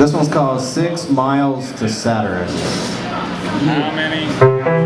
This one's called 6 Miles to Saturn. How many?